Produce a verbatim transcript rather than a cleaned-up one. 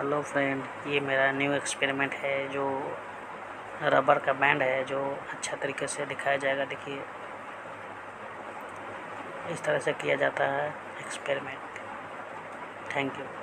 Hello friend, ये मेरा new experiment है जो रबर का बैंड है जो अच्छा तरीके से दिखाया जाएगा। देखिए इस तरह से किया जाता है एक्सपेरिमेंट। Thank you.